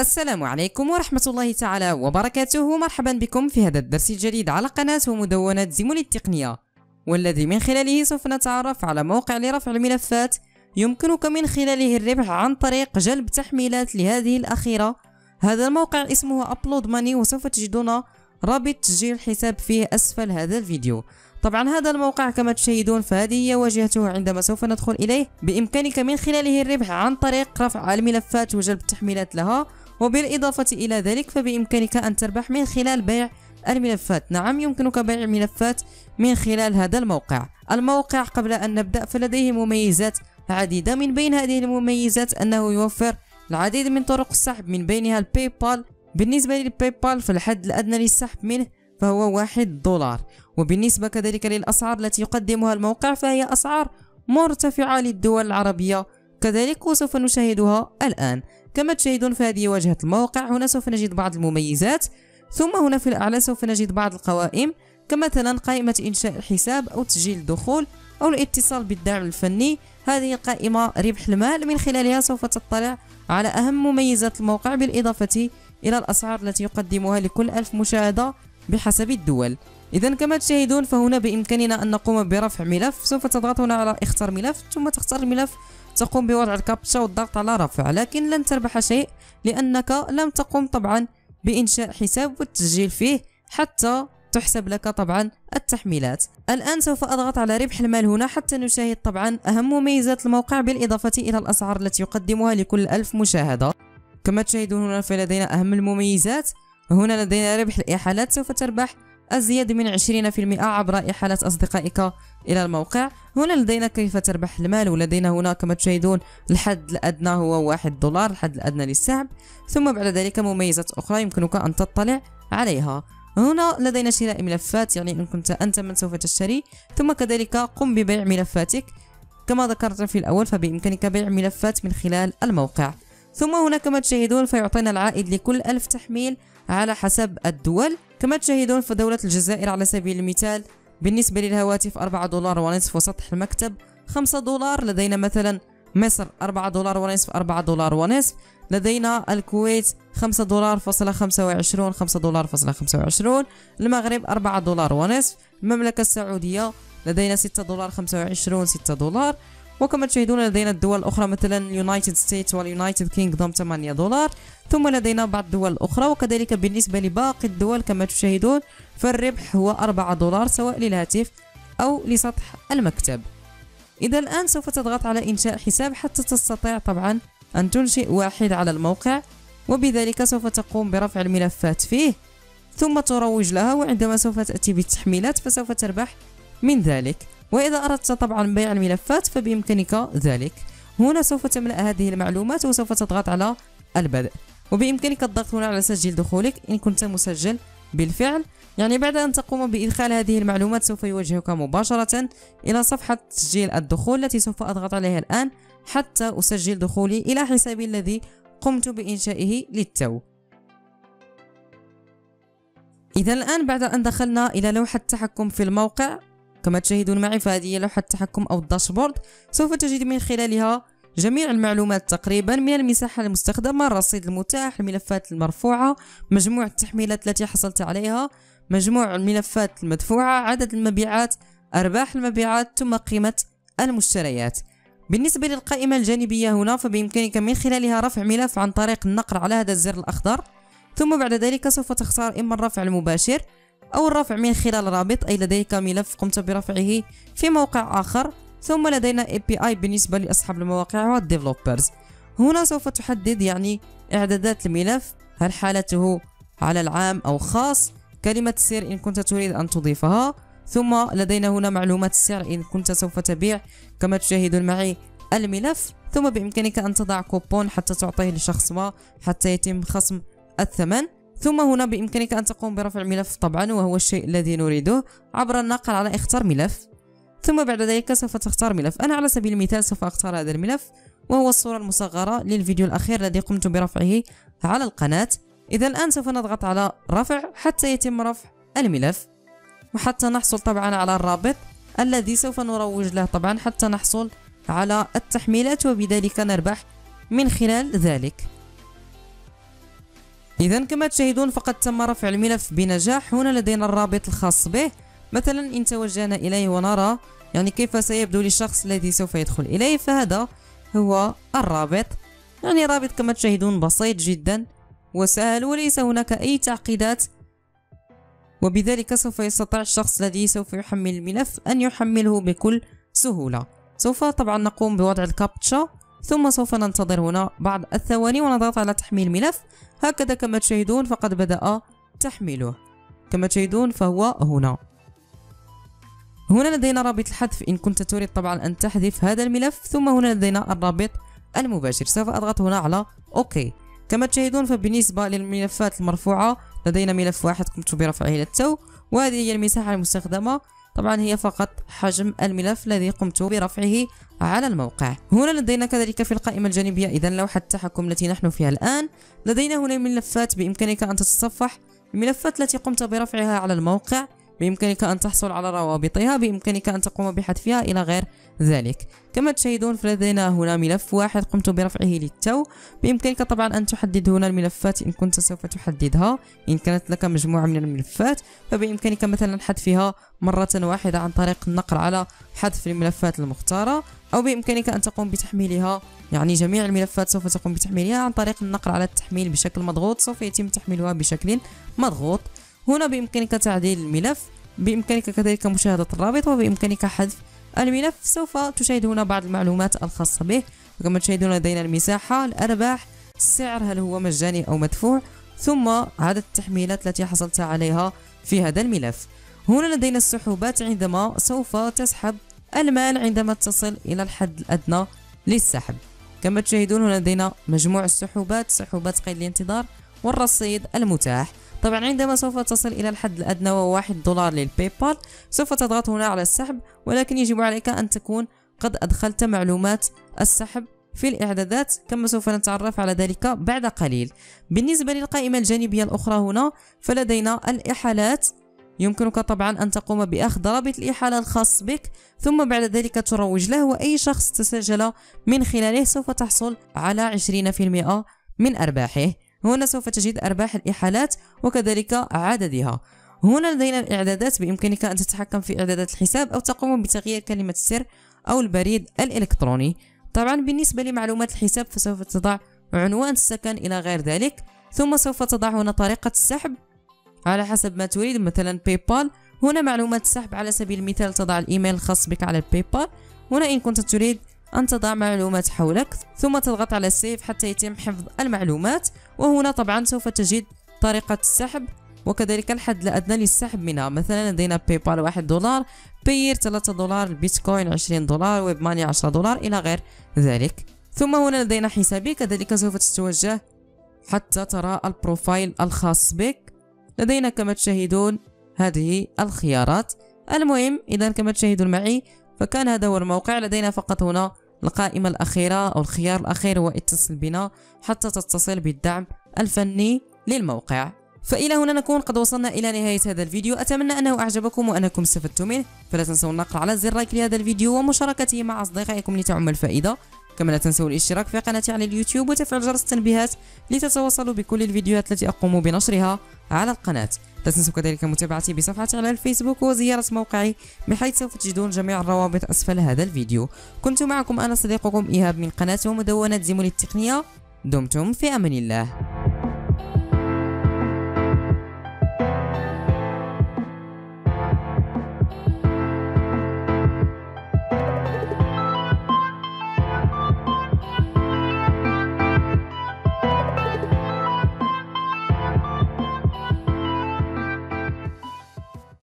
السلام عليكم ورحمة الله تعالى وبركاته. مرحبا بكم في هذا الدرس الجديد على قناة ومدونة زيمو للتقنية، والذي من خلاله سوف نتعرف على موقع لرفع الملفات يمكنك من خلاله الربح عن طريق جلب تحميلات لهذه الأخيرة. هذا الموقع اسمه upload-money، وسوف تجدون رابط تسجيل الحساب فيه أسفل هذا الفيديو. طبعا هذا الموقع كما تشاهدون فهذه هي واجهته. عندما سوف ندخل إليه بإمكانك من خلاله الربح عن طريق رفع الملفات وجلب التحميلات لها، وبالإضافة إلى ذلك فبإمكانك أن تربح من خلال بيع الملفات. نعم، يمكنك بيع الملفات من خلال هذا الموقع. الموقع قبل أن نبدأ فلديه مميزات عديدة، من بين هذه المميزات أنه يوفر العديد من طرق السحب، من بينها الباي بال. بالنسبة للباي بال فالحد الأدنى للسحب منه فهو $1، وبالنسبة كذلك للأسعار التي يقدمها الموقع فهي أسعار مرتفعة للدول العربية كذلك، وسوف نشاهدها الآن. كما تشاهدون فهذه واجهة الموقع. هنا سوف نجد بعض المميزات، ثم هنا في الأعلى سوف نجد بعض القوائم، كمثلا قائمة إنشاء الحساب أو تسجيل الدخول أو الاتصال بالدعم الفني. هذه القائمة ربح المال، من خلالها سوف تطلع على أهم مميزات الموقع بالإضافة إلى الأسعار التي يقدمها لكل 1000 مشاهدة بحسب الدول. إذا كما تشاهدون فهنا بإمكاننا أن نقوم برفع ملف. سوف تضغط هنا على اختار ملف، ثم تختار الملف، تقوم بوضع الكابتشا والضغط على رفع، لكن لن تربح شيء لأنك لم تقم طبعا بإنشاء حساب والتسجيل فيه حتى تحسب لك طبعا التحميلات. الآن سوف أضغط على ربح المال هنا حتى نشاهد طبعا أهم مميزات الموقع بالإضافة إلى الأسعار التي يقدمها لكل 1000 مشاهدة. كما تشاهدون هنا فلدينا أهم المميزات. هنا لدينا ربح الإحالات، سوف تربح أزيد من 20% عبر إحالة أصدقائك إلى الموقع. هنا لدينا كيف تربح المال، ولدينا هنا كما تشاهدون الحد الأدنى هو $1، الحد الأدنى للسحب. ثم بعد ذلك مميزات أخرى يمكنك أن تطلع عليها. هنا لدينا شراء ملفات، يعني إن كنت أنت من سوف تشتري، ثم كذلك قم ببيع ملفاتك. كما ذكرت في الأول فبإمكانك بيع ملفات من خلال الموقع. ثم هنا كما تشاهدون فيعطينا العائد لكل 1000 تحميل على حسب الدول. كما تشاهدون فدولة الجزائر على سبيل المثال بالنسبة للهواتف $4.5، وسطح المكتب $5. لدينا مثلا مصر $4.5، $4.5. لدينا الكويت $5.25، $5.25. المغرب $4.5. المملكة السعودية لدينا $6.25، $6. وكما تشاهدون لدينا الدول الأخرى مثلا اليونايتد ستيتس واليونايتد كينغدوم $8. ثم لدينا بعض الدول الأخرى. وكذلك بالنسبة لباقي الدول كما تشاهدون فالربح هو $4 سواء للهاتف أو لسطح المكتب. إذا الآن سوف تضغط على إنشاء حساب حتى تستطيع طبعا أن تنشئ واحد على الموقع، وبذلك سوف تقوم برفع الملفات فيه ثم تروج لها، وعندما سوف تأتي بالتحميلات فسوف تربح من ذلك. وإذا أردت طبعا بيع الملفات فبإمكانك ذلك. هنا سوف تملأ هذه المعلومات وسوف تضغط على البدء، وبإمكانك الضغط هنا على سجل دخولك إن كنت مسجل بالفعل. يعني بعد أن تقوم بإدخال هذه المعلومات سوف يوجهك مباشرة إلى صفحة تسجيل الدخول، التي سوف أضغط عليها الآن حتى أسجل دخولي إلى حسابي الذي قمت بإنشائه للتو. إذا الآن بعد أن دخلنا إلى لوحة التحكم في الموقع كما تشاهدون معي، فهذه لوحة التحكم أو الداشبورد. سوف تجد من خلالها جميع المعلومات تقريبا، من المساحة المستخدمة، الرصيد المتاح، الملفات المرفوعة، مجموع التحميلات التي حصلت عليها، مجموع الملفات المدفوعة، عدد المبيعات، أرباح المبيعات، ثم قيمة المشتريات. بالنسبة للقائمة الجانبية هنا فبإمكانك من خلالها رفع ملف عن طريق النقر على هذا الزر الأخضر، ثم بعد ذلك سوف تختار إما الرفع المباشر أو الرفع من خلال رابط، أي لديك ملف قمت برفعه في موقع آخر. ثم لدينا API بالنسبة لأصحاب المواقع والديفلوبرز. هنا سوف تحدد يعني إعدادات الملف، هل حالته على العام أو خاص، كلمة السر إن كنت تريد أن تضيفها. ثم لدينا هنا معلومات السعر إن كنت سوف تبيع كما تشاهدون معي الملف. ثم بإمكانك أن تضع كوبون حتى تعطيه لشخص ما حتى يتم خصم الثمن. ثم هنا بإمكانك أن تقوم برفع الملف طبعا، وهو الشيء الذي نريده، عبر النقر على اختار ملف. ثم بعد ذلك سوف تختار ملف. أنا على سبيل المثال سوف أختار هذا الملف، وهو الصورة المصغرة للفيديو الأخير الذي قمت برفعه على القناة. إذا الآن سوف نضغط على رفع حتى يتم رفع الملف، وحتى نحصل طبعا على الرابط الذي سوف نروج له طبعا حتى نحصل على التحميلات، وبذلك نربح من خلال ذلك. إذا كما تشاهدون فقد تم رفع الملف بنجاح. هنا لدينا الرابط الخاص به. مثلا إن توجهنا إليه ونرى يعني كيف سيبدو للشخص الذي سوف يدخل إليه، فهذا هو الرابط، يعني رابط كما تشاهدون بسيط جدا وسهل وليس هناك أي تعقيدات، وبذلك سوف يستطيع الشخص الذي سوف يحمل الملف أن يحمله بكل سهولة. سوف طبعا نقوم بوضع الكابتشا ثم سوف ننتظر هنا بعض الثواني ونضغط على تحميل الملف. هكذا كما تشاهدون فقد بدأ تحميله كما تشاهدون، فهو هنا لدينا رابط الحذف إن كنت تريد طبعا أن تحذف هذا الملف، ثم هنا لدينا الرابط المباشر. سوف أضغط هنا على أوكي. كما تشاهدون فبالنسبة للملفات المرفوعة لدينا ملف واحد قمت برفعه إلى التو، وهذه هي المساحة المستخدمة، طبعا هي فقط حجم الملف الذي قمت برفعه على الموقع. هنا لدينا كذلك في القائمة الجانبية إذا لوحة التحكم التي نحن فيها الآن. لدينا هنا الملفات، بإمكانك أن تتصفح الملفات التي قمت برفعها على الموقع، بإمكانك أن تحصل على روابطها، بإمكانك أن تقوم بحذفها إلى غير ذلك. كما تشاهدون فلدينا هنا ملف واحد قمت برفعه للتو، بإمكانك طبعا أن تحدد هنا الملفات إن كنت سوف تحددها، إن كانت لك مجموعة من الملفات فبإمكانك مثلا حذفها مرة واحدة عن طريق النقر على حذف الملفات المختارة، أو بإمكانك أن تقوم بتحميلها، يعني جميع الملفات سوف تقوم بتحميلها عن طريق النقر على التحميل بشكل مضغوط، سوف يتم تحميلها بشكل مضغوط. هنا بإمكانك تعديل الملف، بإمكانك كذلك مشاهدة الرابط، وبإمكانك حذف الملف. سوف تشاهد هنا بعض المعلومات الخاصة به، وكما تشاهدون لدينا المساحة، الأرباح، السعر، هل هو مجاني أو مدفوع، ثم عدد التحميلات التي حصلت عليها في هذا الملف. هنا لدينا السحوبات، عندما سوف تسحب المال عندما تصل إلى الحد الأدنى للسحب. كما تشاهدون هنا لدينا مجموع السحوبات، سحوبات قيد الانتظار والرصيد المتاح. طبعا عندما سوف تصل إلى الحد الأدنى وهو $1 للباي بال سوف تضغط هنا على السحب، ولكن يجب عليك أن تكون قد أدخلت معلومات السحب في الإعدادات كما سوف نتعرف على ذلك بعد قليل. بالنسبة للقائمة الجانبية الأخرى هنا فلدينا الإحالات، يمكنك طبعا أن تقوم بأخذ رابط الإحالة الخاص بك ثم بعد ذلك تروج له، وأي شخص تسجل من خلاله سوف تحصل على 20% من أرباحه. هنا سوف تجد أرباح الإحالات وكذلك عددها. هنا لدينا الإعدادات، بإمكانك أن تتحكم في إعدادات الحساب أو تقوم بتغيير كلمة السر أو البريد الإلكتروني. طبعا بالنسبة لمعلومات الحساب فسوف تضع عنوان السكن إلى غير ذلك، ثم سوف تضع هنا طريقة السحب على حسب ما تريد، مثلا باي بال. هنا معلومات السحب على سبيل المثال تضع الإيميل الخاص بك على الباي بال. هنا إن كنت تريد أن تضع معلومات حولك ثم تضغط على سيف حتى يتم حفظ المعلومات. وهنا طبعا سوف تجد طريقة السحب وكذلك الحد الأدنى للسحب منها، مثلا لدينا باي بال $1، باير $3، البيتكوين $20، ويب ماني $10 إلى غير ذلك. ثم هنا لدينا حسابي، كذلك سوف تتوجه حتى ترى البروفايل الخاص بك. لدينا كما تشاهدون هذه الخيارات. المهم إذا كما تشاهدون معي فكان هذا هو الموقع. لدينا فقط هنا القائمة الأخيرة أو الخيار الأخير هو اتصل بنا حتى تتصل بالدعم الفني للموقع. فإلى هنا نكون قد وصلنا إلى نهاية هذا الفيديو، أتمنى أنه أعجبكم وأنكم استفدتم منه، فلا تنسوا النقر على زر لايك لهذا الفيديو ومشاركته مع أصدقائكم لتعم الفائدة، كما لا تنسوا الاشتراك في قناتي على اليوتيوب وتفعيل جرس التنبيهات لتتوصلوا بكل الفيديوهات التي أقوم بنشرها على القناة. لا تنسوا كذلك متابعتي بصفحتي على الفيسبوك وزيارة موقعي من حيث سوف تجدون جميع الروابط أسفل هذا الفيديو. كنت معكم أنا صديقكم إيهاب من قناة ومدونة زيمو للتقنية. دمتم في أمان الله.